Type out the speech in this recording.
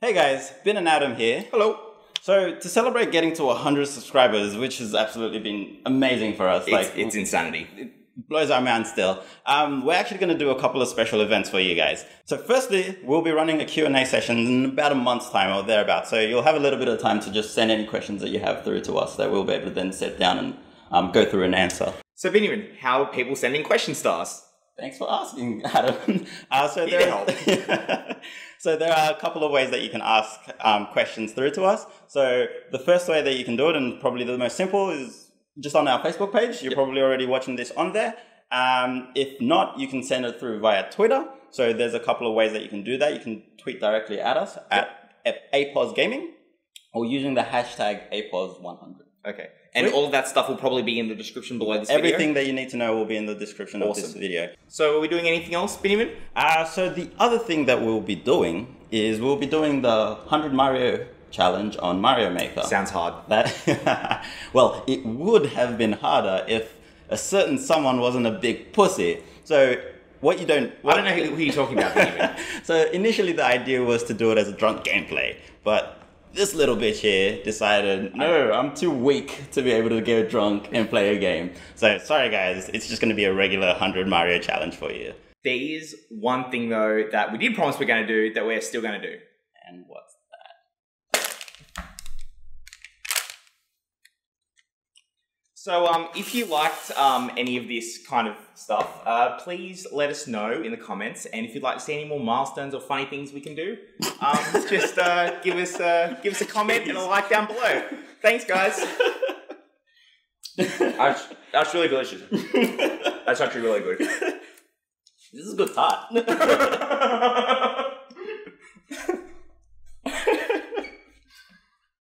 Hey guys, Ben and Adam here. Hello. So to celebrate getting to 100 subscribers, which has absolutely been amazing for us. It's insanity. It blows our minds still. We're actually going to do a couple of special events for you guys. So firstly, we'll be running a Q&A session in about a month's time or thereabouts. So you'll have a little bit of time to just send any questions that you have through to us that we'll be able to then sit down and go through and answer. So Benjamin, how are people sending questions to us? Thanks for asking, Adam. So there are a couple of ways that you can ask questions through to us. So the first way that you can do it, and probably the most simple, is just on our Facebook page. You're probably already watching this on there. If not, you can send it through via Twitter. So there's a couple of ways that you can do that. You can tweet directly at us at APOSGaming or using the hashtag APOS100. Okay. And all of that stuff will probably be in the description below this video. Everything that you need to know will be in the description of this video. So are we doing anything else, Benjamin? So the other thing that we'll be doing is we'll be doing the 100 Mario challenge on Mario Maker. Sounds hard. Well, it would have been harder if a certain someone wasn't a big pussy. So I don't know who you're talking about, Benjamin. So initially the idea was to do it as a drunk gameplay, but this little bitch here decided, no, I'm too weak to be able to get drunk and play a game. So, sorry guys, it's just going to be a regular 100 Mario challenge for you. There is one thing though that we did promise we're going to do that we're still going to do. And what's that? So, if you liked any of this kind of stuff, please let us know in the comments, and if you'd like to see any more milestones or funny things we can do, just give us a comment and a like down below. Thanks guys. That's really delicious. That's actually really good. This is good tart.